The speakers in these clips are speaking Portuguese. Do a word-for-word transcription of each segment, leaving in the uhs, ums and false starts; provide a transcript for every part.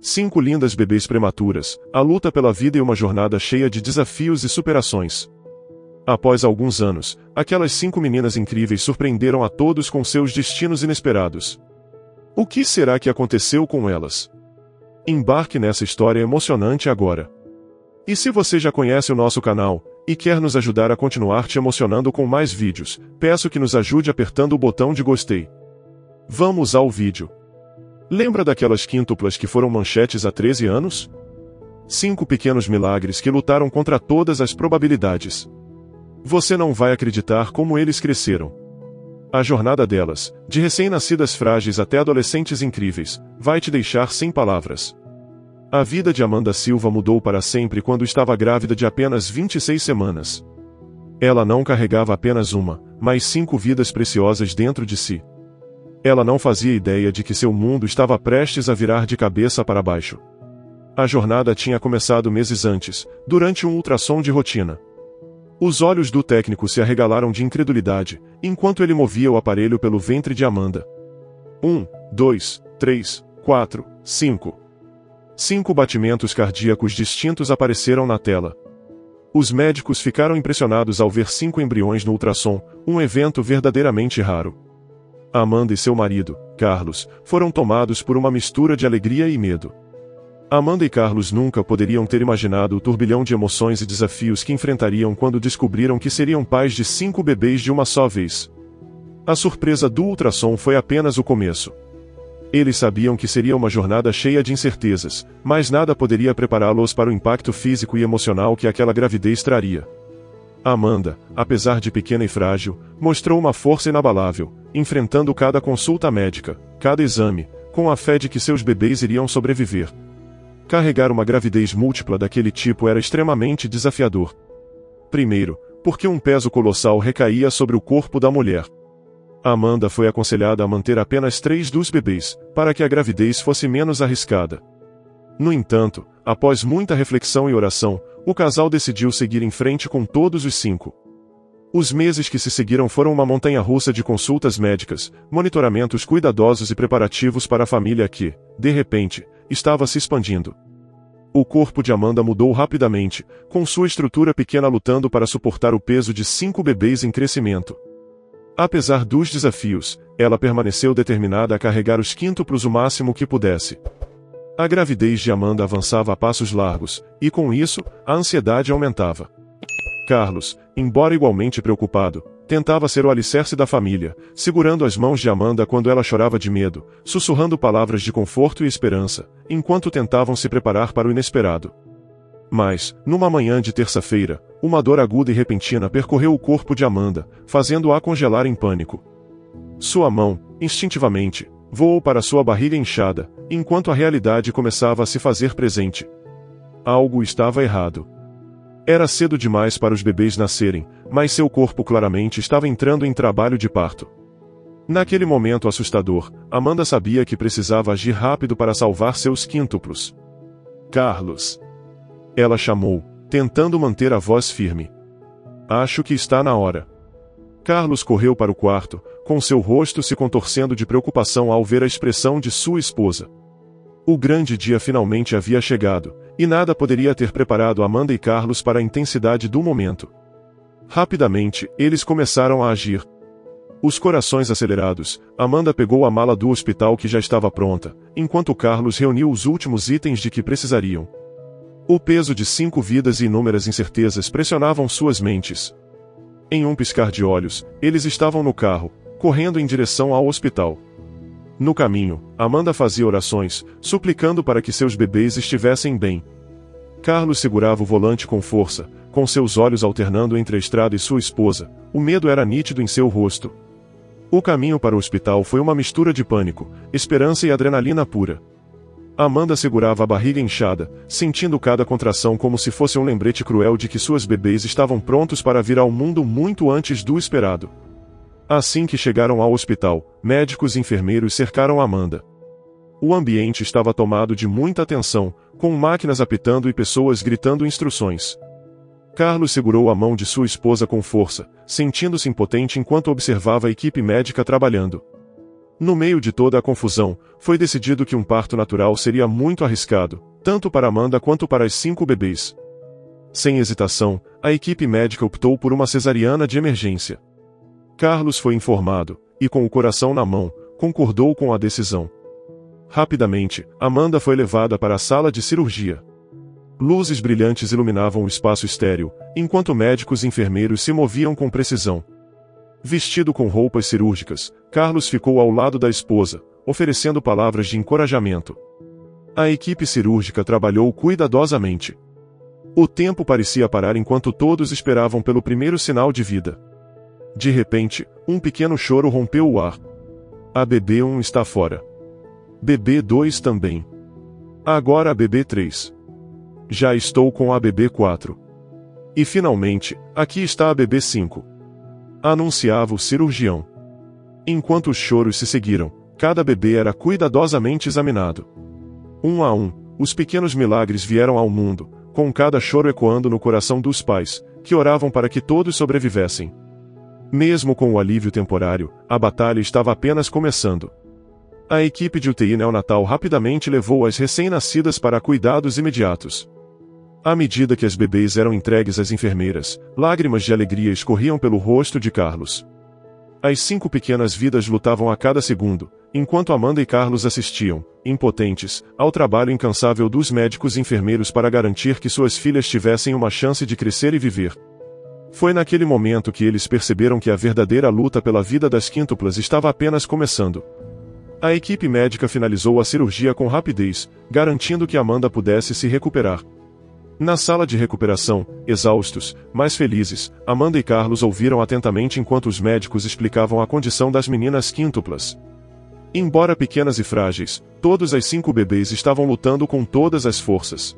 Cinco lindas bebês prematuras, a luta pela vida e uma jornada cheia de desafios e superações. Após alguns anos, aquelas cinco meninas incríveis surpreenderam a todos com seus destinos inesperados. O que será que aconteceu com elas? Embarque nessa história emocionante agora. E se você já conhece o nosso canal, e quer nos ajudar a continuar te emocionando com mais vídeos, peço que nos ajude apertando o botão de gostei. Vamos ao vídeo. Lembra daquelas quíntuplas que foram manchetes há treze anos? Cinco pequenos milagres que lutaram contra todas as probabilidades. Você não vai acreditar como eles cresceram. A jornada delas, de recém-nascidas frágeis até adolescentes incríveis, vai te deixar sem palavras. A vida de Amanda Silva mudou para sempre quando estava grávida de apenas vinte e seis semanas. Ela não carregava apenas uma, mas cinco vidas preciosas dentro de si. Ela não fazia ideia de que seu mundo estava prestes a virar de cabeça para baixo. A jornada tinha começado meses antes, durante um ultrassom de rotina. Os olhos do técnico se arregalaram de incredulidade, enquanto ele movia o aparelho pelo ventre de Amanda. Um, dois, três, quatro, cinco. Cinco batimentos cardíacos distintos apareceram na tela. Os médicos ficaram impressionados ao ver cinco embriões no ultrassom, um evento verdadeiramente raro. Amanda e seu marido, Carlos, foram tomados por uma mistura de alegria e medo. Amanda e Carlos nunca poderiam ter imaginado o turbilhão de emoções e desafios que enfrentariam quando descobriram que seriam pais de cinco bebês de uma só vez. A surpresa do ultrassom foi apenas o começo. Eles sabiam que seria uma jornada cheia de incertezas, mas nada poderia prepará-los para o impacto físico e emocional que aquela gravidez traria. Amanda, apesar de pequena e frágil, mostrou uma força inabalável, enfrentando cada consulta médica, cada exame, com a fé de que seus bebês iriam sobreviver. Carregar uma gravidez múltipla daquele tipo era extremamente desafiador. Primeiro, porque um peso colossal recaía sobre o corpo da mulher. Amanda foi aconselhada a manter apenas três dos bebês, para que a gravidez fosse menos arriscada. No entanto, após muita reflexão e oração, o casal decidiu seguir em frente com todos os cinco. Os meses que se seguiram foram uma montanha-russa de consultas médicas, monitoramentos cuidadosos e preparativos para a família que, de repente, estava se expandindo. O corpo de Amanda mudou rapidamente, com sua estrutura pequena lutando para suportar o peso de cinco bebês em crescimento. Apesar dos desafios, ela permaneceu determinada a carregar os quíntuplos o máximo que pudesse. A gravidez de Amanda avançava a passos largos, e com isso, a ansiedade aumentava. Carlos, embora igualmente preocupado, tentava ser o alicerce da família, segurando as mãos de Amanda quando ela chorava de medo, sussurrando palavras de conforto e esperança, enquanto tentavam se preparar para o inesperado. Mas, numa manhã de terça-feira, uma dor aguda e repentina percorreu o corpo de Amanda, fazendo-a congelar em pânico. Sua mão, instintivamente, voou para sua barriga inchada, enquanto a realidade começava a se fazer presente. Algo estava errado. Era cedo demais para os bebês nascerem, mas seu corpo claramente estava entrando em trabalho de parto. Naquele momento assustador, Amanda sabia que precisava agir rápido para salvar seus quíntuplos. Carlos! Ela chamou, tentando manter a voz firme. Acho que está na hora. Carlos correu para o quarto, com seu rosto se contorcendo de preocupação ao ver a expressão de sua esposa. O grande dia finalmente havia chegado, e nada poderia ter preparado Amanda e Carlos para a intensidade do momento. Rapidamente, eles começaram a agir. Os corações acelerados, Amanda pegou a mala do hospital que já estava pronta, enquanto Carlos reuniu os últimos itens de que precisariam. O peso de cinco vidas e inúmeras incertezas pressionavam suas mentes. Em um piscar de olhos, eles estavam no carro, correndo em direção ao hospital. No caminho, Amanda fazia orações, suplicando para que seus bebês estivessem bem. Carlos segurava o volante com força, com seus olhos alternando entre a estrada e sua esposa. O medo era nítido em seu rosto. O caminho para o hospital foi uma mistura de pânico, esperança e adrenalina pura. Amanda segurava a barriga inchada, sentindo cada contração como se fosse um lembrete cruel de que seus bebês estavam prontos para vir ao mundo muito antes do esperado. Assim que chegaram ao hospital, médicos e enfermeiros cercaram Amanda. O ambiente estava tomado de muita tensão, com máquinas apitando e pessoas gritando instruções. Carlos segurou a mão de sua esposa com força, sentindo-se impotente enquanto observava a equipe médica trabalhando. No meio de toda a confusão, foi decidido que um parto natural seria muito arriscado, tanto para Amanda quanto para as cinco bebês. Sem hesitação, a equipe médica optou por uma cesariana de emergência. Carlos foi informado, e com o coração na mão, concordou com a decisão. Rapidamente, Amanda foi levada para a sala de cirurgia. Luzes brilhantes iluminavam o espaço estéril, enquanto médicos e enfermeiros se moviam com precisão. Vestido com roupas cirúrgicas, Carlos ficou ao lado da esposa, oferecendo palavras de encorajamento. A equipe cirúrgica trabalhou cuidadosamente. O tempo parecia parar enquanto todos esperavam pelo primeiro sinal de vida. De repente, um pequeno choro rompeu o ar. A bebê um está fora. Bebê dois também. Agora a bebê três. Já estou com a bebê quatro. E finalmente, aqui está a bebê cinco. Anunciava o cirurgião. Enquanto os choros se seguiram, cada bebê era cuidadosamente examinado. Um a um, os pequenos milagres vieram ao mundo, com cada choro ecoando no coração dos pais, que oravam para que todos sobrevivessem. Mesmo com o alívio temporário, a batalha estava apenas começando. A equipe de U T I neonatal rapidamente levou as recém-nascidas para cuidados imediatos. À medida que as bebês eram entregues às enfermeiras, lágrimas de alegria escorriam pelo rosto de Carlos. As cinco pequenas vidas lutavam a cada segundo, enquanto Amanda e Carlos assistiam, impotentes, ao trabalho incansável dos médicos e enfermeiros para garantir que suas filhas tivessem uma chance de crescer e viver. Foi naquele momento que eles perceberam que a verdadeira luta pela vida das quíntuplas estava apenas começando. A equipe médica finalizou a cirurgia com rapidez, garantindo que Amanda pudesse se recuperar. Na sala de recuperação, exaustos, mas felizes, Amanda e Carlos ouviram atentamente enquanto os médicos explicavam a condição das meninas quíntuplas. Embora pequenas e frágeis, todas as cinco bebês estavam lutando com todas as forças.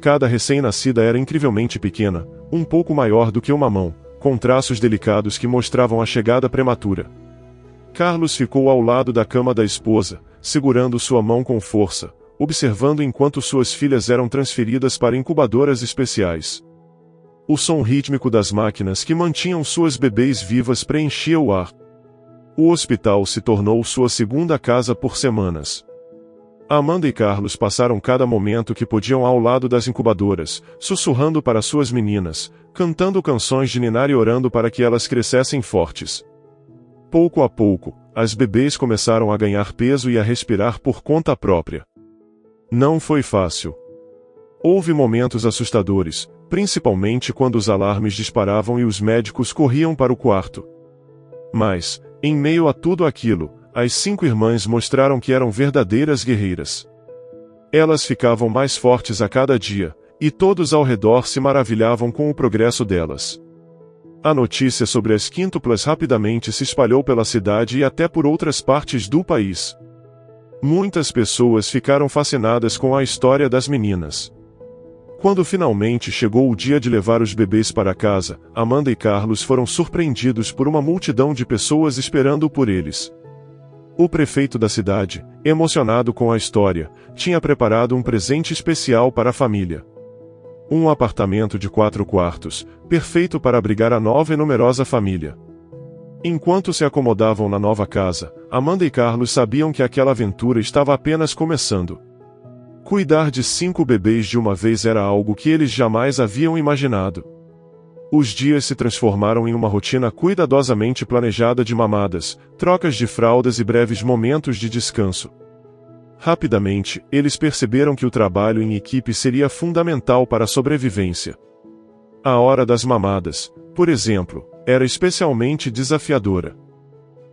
Cada recém-nascida era incrivelmente pequena, um pouco maior do que uma mão, com traços delicados que mostravam a chegada prematura. Carlos ficou ao lado da cama da esposa, segurando sua mão com força, observando enquanto suas filhas eram transferidas para incubadoras especiais. O som rítmico das máquinas que mantinham suas bebês vivas preenchia o ar. O hospital se tornou sua segunda casa por semanas. Amanda e Carlos passaram cada momento que podiam ao lado das incubadoras, sussurrando para suas meninas, cantando canções de ninar e orando para que elas crescessem fortes. Pouco a pouco, as bebês começaram a ganhar peso e a respirar por conta própria. Não foi fácil. Houve momentos assustadores, principalmente quando os alarmes disparavam e os médicos corriam para o quarto. Mas, em meio a tudo aquilo, as cinco irmãs mostraram que eram verdadeiras guerreiras. Elas ficavam mais fortes a cada dia, e todos ao redor se maravilhavam com o progresso delas. A notícia sobre as quíntuplas rapidamente se espalhou pela cidade e até por outras partes do país. Muitas pessoas ficaram fascinadas com a história das meninas. Quando finalmente chegou o dia de levar os bebês para casa, Amanda e Carlos foram surpreendidos por uma multidão de pessoas esperando por eles. O prefeito da cidade, emocionado com a história, tinha preparado um presente especial para a família. Um apartamento de quatro quartos, perfeito para abrigar a nova e numerosa família. Enquanto se acomodavam na nova casa, Amanda e Carlos sabiam que aquela aventura estava apenas começando. Cuidar de cinco bebês de uma vez era algo que eles jamais haviam imaginado. Os dias se transformaram em uma rotina cuidadosamente planejada de mamadas, trocas de fraldas e breves momentos de descanso. Rapidamente, eles perceberam que o trabalho em equipe seria fundamental para a sobrevivência. A hora das mamadas, por exemplo, era especialmente desafiadora.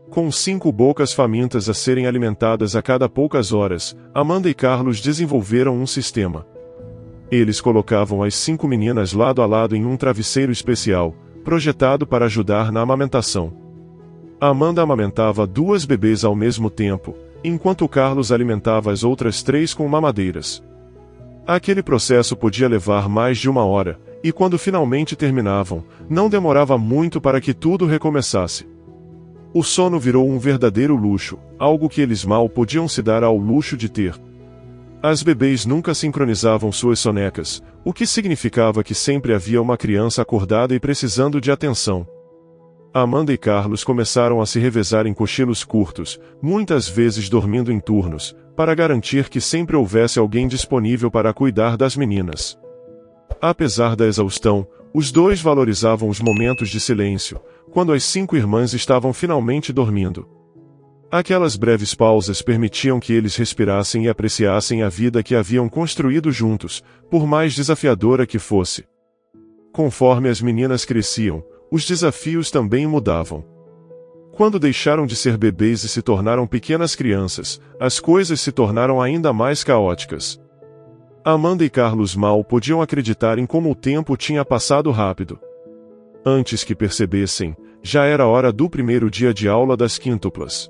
Com cinco bocas famintas a serem alimentadas a cada poucas horas, Amanda e Carlos desenvolveram um sistema. Eles colocavam as cinco meninas lado a lado em um travesseiro especial, projetado para ajudar na amamentação. Amanda amamentava duas bebês ao mesmo tempo, enquanto Carlos alimentava as outras três com mamadeiras. Aquele processo podia levar mais de uma hora, e quando finalmente terminavam, não demorava muito para que tudo recomeçasse. O sono virou um verdadeiro luxo, algo que eles mal podiam se dar ao luxo de ter. As bebês nunca sincronizavam suas sonecas, o que significava que sempre havia uma criança acordada e precisando de atenção. Amanda e Carlos começaram a se revezar em cochilos curtos, muitas vezes dormindo em turnos, para garantir que sempre houvesse alguém disponível para cuidar das meninas. Apesar da exaustão, os dois valorizavam os momentos de silêncio, quando as cinco irmãs estavam finalmente dormindo. Aquelas breves pausas permitiam que eles respirassem e apreciassem a vida que haviam construído juntos, por mais desafiadora que fosse. Conforme as meninas cresciam, os desafios também mudavam. Quando deixaram de ser bebês e se tornaram pequenas crianças, as coisas se tornaram ainda mais caóticas. Amanda e Carlos mal podiam acreditar em como o tempo tinha passado rápido. Antes que percebessem, já era hora do primeiro dia de aula das quíntuplas.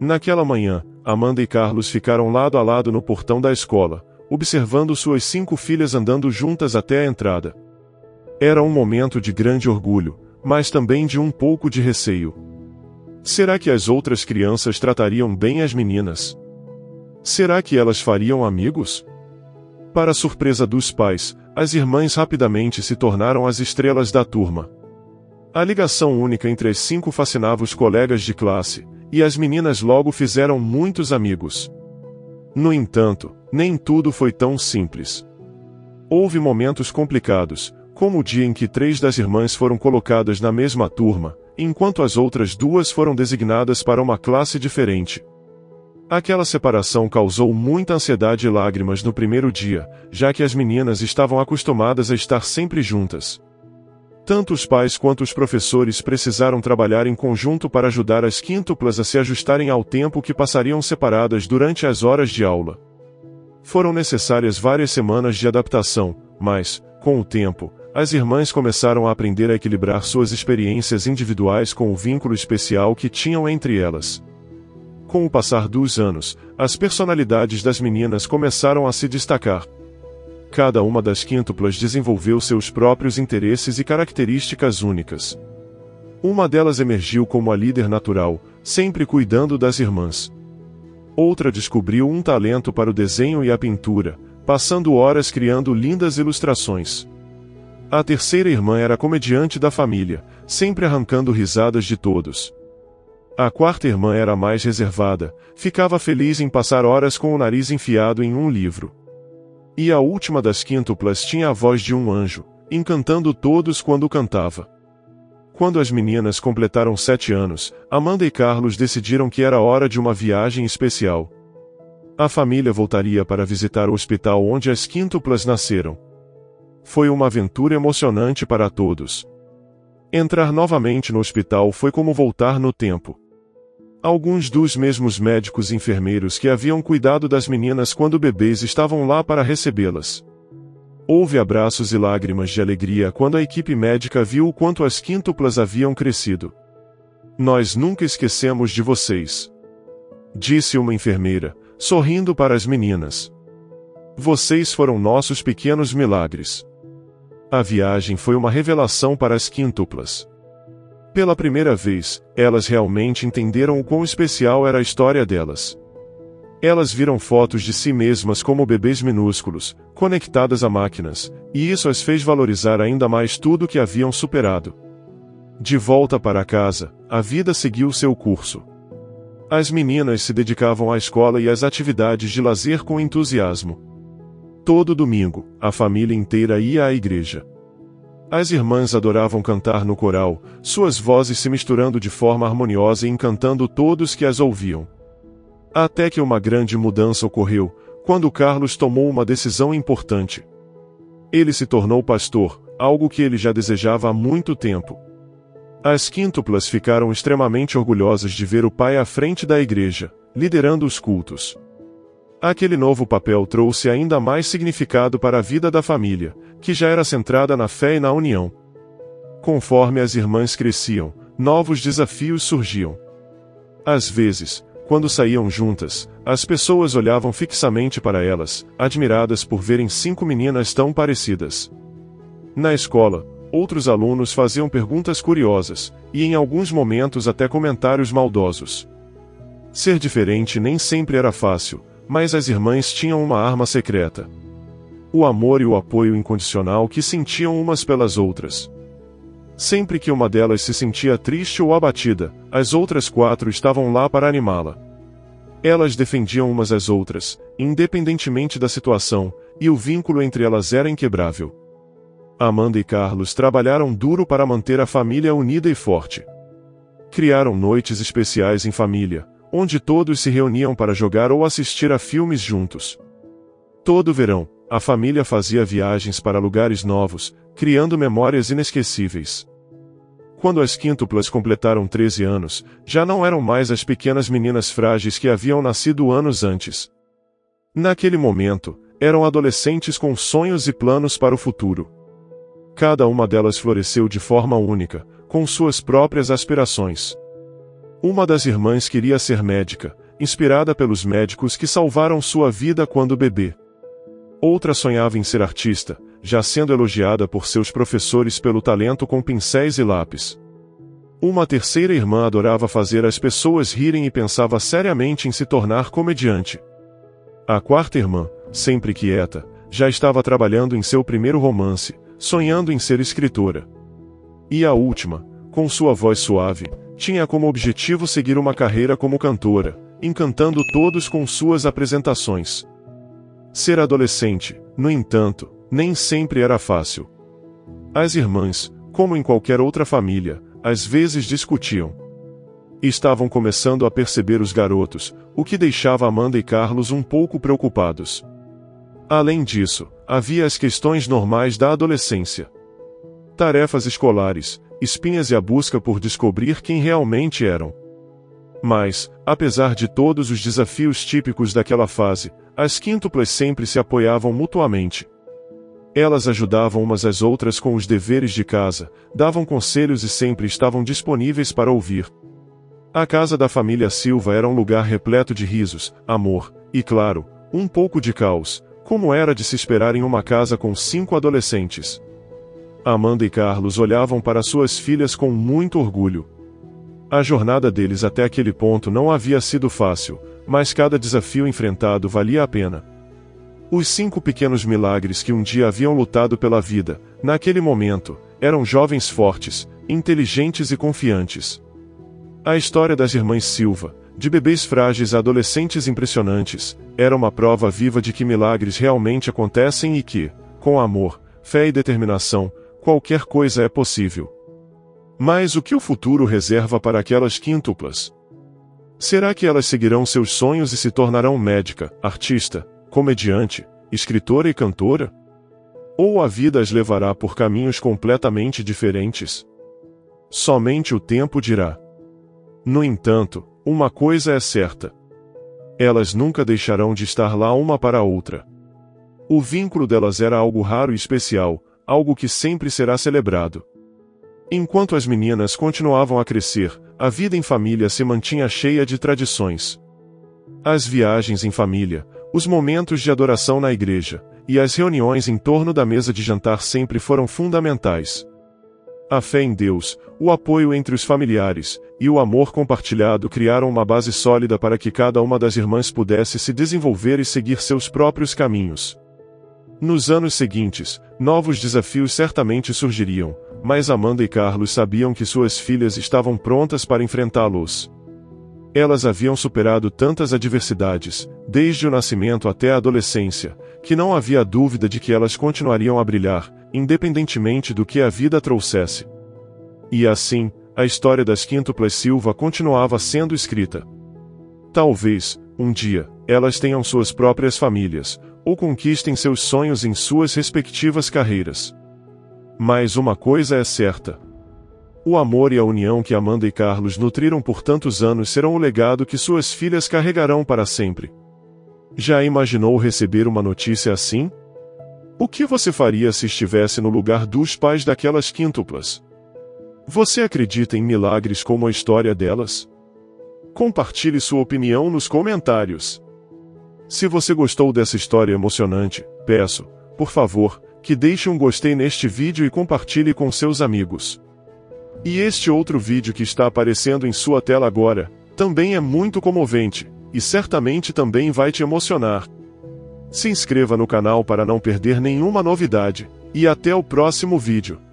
Naquela manhã, Amanda e Carlos ficaram lado a lado no portão da escola, observando suas cinco filhas andando juntas até a entrada. Era um momento de grande orgulho, mas também de um pouco de receio. Será que as outras crianças tratariam bem as meninas? Será que elas fariam amigos? Para a surpresa dos pais, as irmãs rapidamente se tornaram as estrelas da turma. A ligação única entre as cinco fascinava os colegas de classe, e as meninas logo fizeram muitos amigos. No entanto, nem tudo foi tão simples. Houve momentos complicados, como o dia em que três das irmãs foram colocadas na mesma turma, enquanto as outras duas foram designadas para uma classe diferente. Aquela separação causou muita ansiedade e lágrimas no primeiro dia, já que as meninas estavam acostumadas a estar sempre juntas. Tanto os pais quanto os professores precisaram trabalhar em conjunto para ajudar as quíntuplas a se ajustarem ao tempo que passariam separadas durante as horas de aula. Foram necessárias várias semanas de adaptação, mas, com o tempo, as irmãs começaram a aprender a equilibrar suas experiências individuais com o vínculo especial que tinham entre elas. Com o passar dos anos, as personalidades das meninas começaram a se destacar. Cada uma das quíntuplas desenvolveu seus próprios interesses e características únicas. Uma delas emergiu como a líder natural, sempre cuidando das irmãs. Outra descobriu um talento para o desenho e a pintura, passando horas criando lindas ilustrações. A terceira irmã era a comediante da família, sempre arrancando risadas de todos. A quarta irmã era a mais reservada, ficava feliz em passar horas com o nariz enfiado em um livro. E a última das quíntuplas tinha a voz de um anjo, encantando todos quando cantava. Quando as meninas completaram sete anos, Amanda e Carlos decidiram que era hora de uma viagem especial. A família voltaria para visitar o hospital onde as quíntuplas nasceram. Foi uma aventura emocionante para todos. Entrar novamente no hospital foi como voltar no tempo. Alguns dos mesmos médicos e enfermeiros que haviam cuidado das meninas quando bebês estavam lá para recebê-las. Houve abraços e lágrimas de alegria quando a equipe médica viu o quanto as quíntuplas haviam crescido. "Nós nunca esquecemos de vocês", disse uma enfermeira, sorrindo para as meninas. "Vocês foram nossos pequenos milagres." A viagem foi uma revelação para as quíntuplas. Pela primeira vez, elas realmente entenderam o quão especial era a história delas. Elas viram fotos de si mesmas como bebês minúsculos, conectadas a máquinas, e isso as fez valorizar ainda mais tudo que haviam superado. De volta para casa, a vida seguiu seu curso. As meninas se dedicavam à escola e às atividades de lazer com entusiasmo. Todo domingo, a família inteira ia à igreja. As irmãs adoravam cantar no coral, suas vozes se misturando de forma harmoniosa e encantando todos que as ouviam. Até que uma grande mudança ocorreu, quando Carlos tomou uma decisão importante. Ele se tornou pastor, algo que ele já desejava há muito tempo. As quíntuplas ficaram extremamente orgulhosas de ver o pai à frente da igreja, liderando os cultos. Aquele novo papel trouxe ainda mais significado para a vida da família, que já era centrada na fé e na união. Conforme as irmãs cresciam, novos desafios surgiam. Às vezes, quando saíam juntas, as pessoas olhavam fixamente para elas, admiradas por verem cinco meninas tão parecidas. Na escola, outros alunos faziam perguntas curiosas, e em alguns momentos até comentários maldosos. Ser diferente nem sempre era fácil, mas as irmãs tinham uma arma secreta: o amor e o apoio incondicional que sentiam umas pelas outras. Sempre que uma delas se sentia triste ou abatida, as outras quatro estavam lá para animá-la. Elas defendiam umas às outras, independentemente da situação, e o vínculo entre elas era inquebrável. Amanda e Carlos trabalharam duro para manter a família unida e forte. Criaram noites especiais em família, onde todos se reuniam para jogar ou assistir a filmes juntos. Todo verão, a família fazia viagens para lugares novos, criando memórias inesquecíveis. Quando as quíntuplas completaram treze anos, já não eram mais as pequenas meninas frágeis que haviam nascido anos antes. Naquele momento, eram adolescentes com sonhos e planos para o futuro. Cada uma delas floresceu de forma única, com suas próprias aspirações. Uma das irmãs queria ser médica, inspirada pelos médicos que salvaram sua vida quando bebê. Outra sonhava em ser artista, já sendo elogiada por seus professores pelo talento com pincéis e lápis. Uma terceira irmã adorava fazer as pessoas rirem e pensava seriamente em se tornar comediante. A quarta irmã, sempre quieta, já estava trabalhando em seu primeiro romance, sonhando em ser escritora. E a última, com sua voz suave, tinha como objetivo seguir uma carreira como cantora, encantando todos com suas apresentações. Ser adolescente, no entanto, nem sempre era fácil. As irmãs, como em qualquer outra família, às vezes discutiam. Estavam começando a perceber os garotos, o que deixava Amanda e Carlos um pouco preocupados. Além disso, havia as questões normais da adolescência. Tarefas escolares, espinhas e a busca por descobrir quem realmente eram. Mas, apesar de todos os desafios típicos daquela fase, as quíntuplas sempre se apoiavam mutuamente. Elas ajudavam umas às outras com os deveres de casa, davam conselhos e sempre estavam disponíveis para ouvir. A casa da família Silva era um lugar repleto de risos, amor, e claro, um pouco de caos, como era de se esperar em uma casa com cinco adolescentes. Amanda e Carlos olhavam para suas filhas com muito orgulho. A jornada deles até aquele ponto não havia sido fácil, mas cada desafio enfrentado valia a pena. Os cinco pequenos milagres que um dia haviam lutado pela vida, naquele momento, eram jovens fortes, inteligentes e confiantes. A história das irmãs Silva, de bebês frágeis a adolescentes impressionantes, era uma prova viva de que milagres realmente acontecem e que, com amor, fé e determinação, qualquer coisa é possível. Mas o que o futuro reserva para aquelas quíntuplas? Será que elas seguirão seus sonhos e se tornarão médica, artista, comediante, escritora e cantora? Ou a vida as levará por caminhos completamente diferentes? Somente o tempo dirá. No entanto, uma coisa é certa. Elas nunca deixarão de estar lá uma para a outra. O vínculo delas era algo raro e especial, algo que sempre será celebrado. Enquanto as meninas continuavam a crescer, a vida em família se mantinha cheia de tradições. As viagens em família, os momentos de adoração na igreja, e as reuniões em torno da mesa de jantar sempre foram fundamentais. A fé em Deus, o apoio entre os familiares, e o amor compartilhado criaram uma base sólida para que cada uma das irmãs pudesse se desenvolver e seguir seus próprios caminhos. Nos anos seguintes, novos desafios certamente surgiriam, mas Amanda e Carlos sabiam que suas filhas estavam prontas para enfrentá-los. Elas haviam superado tantas adversidades, desde o nascimento até a adolescência, que não havia dúvida de que elas continuariam a brilhar, independentemente do que a vida trouxesse. E assim, a história das quíntuplas Silva continuava sendo escrita. Talvez, um dia, elas tenham suas próprias famílias, ou conquistem seus sonhos em suas respectivas carreiras. Mas uma coisa é certa. O amor e a união que Amanda e Carlos nutriram por tantos anos serão o legado que suas filhas carregarão para sempre. Já imaginou receber uma notícia assim? O que você faria se estivesse no lugar dos pais daquelas quíntuplas? Você acredita em milagres como a história delas? Compartilhe sua opinião nos comentários. Se você gostou dessa história emocionante, peço, por favor, que deixe um gostei neste vídeo e compartilhe com seus amigos. E este outro vídeo que está aparecendo em sua tela agora, também é muito comovente, e certamente também vai te emocionar. Se inscreva no canal para não perder nenhuma novidade, e até o próximo vídeo.